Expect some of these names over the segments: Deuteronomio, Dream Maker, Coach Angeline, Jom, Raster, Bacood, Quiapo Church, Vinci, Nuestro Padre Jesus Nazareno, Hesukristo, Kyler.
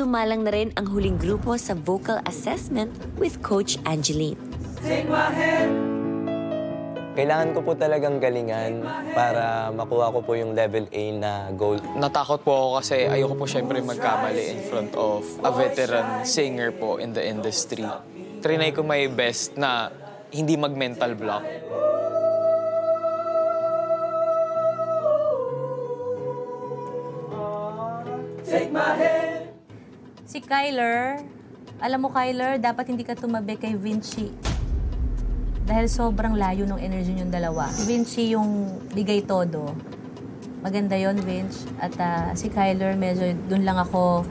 Sumalang na rin ang huling grupo sa vocal assessment with Coach Angeline. Kailangan ko po talagang galingan para makuha ko po yung level A na goal. Natakot po ako kasi ayoko po syempre magkamali in front of a veteran singer po in the industry. Trinay ko my best na hindi mag-mental block. Si Kyler, alam mo Kyler, dapat hindi ka tumabi kay Vinci. Dahil sobrang layo ng energy niyong dalawa. Si Vinci yung bigay todo. Maganda yon Vinci. At si Kyler, medyo dun lang ako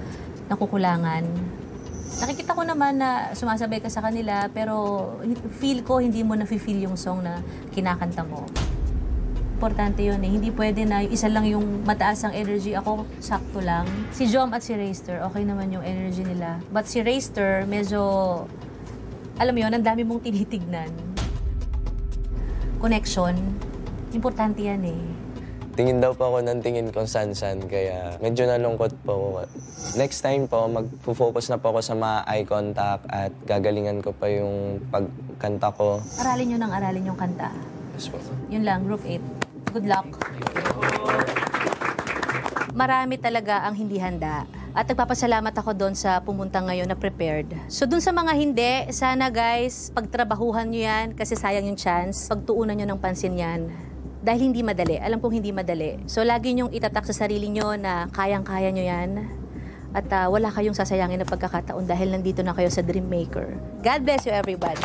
nakukulangan. Nakikita ko naman na sumasabay ka sa kanila, pero feel ko hindi mo nafe-feel yung song na kinakanta mo. Importante yun eh. Hindi pwede na isa lang yung mataas ang energy. Ako, sakto lang. Si Jom at si Raster, okay naman yung energy nila. But si Raster, medyo, alam mo yun, ang dami mong tinitignan. Connection, importante yan eh. Tingin daw pa ako ng tingin kung san-san, kaya medyo nalungkot po ako. Next time po, mag-focus na po ako sa mga eye contact at gagalingan ko pa yung pagkanta ko. Aralin nyo nang aralin yung kanta. Yes po. Yun lang, group 8. Good luck. Marami talaga ang hindi handa. At nagpapasalamat ako doon sa pumunta ngayon na prepared. So doon sa mga hindi, sana guys, pagtrabahuhan nyo yan kasi sayang yung chance. Pagtuunan nyo ng pansin yan. Dahil hindi madali. Alam kong hindi madali. So lagi nyong itatak sa sarili nyo na kayang-kaya nyo yan. At wala kayong sasayangin na pagkakataon dahil nandito na kayo sa Dream Maker. God bless you everybody.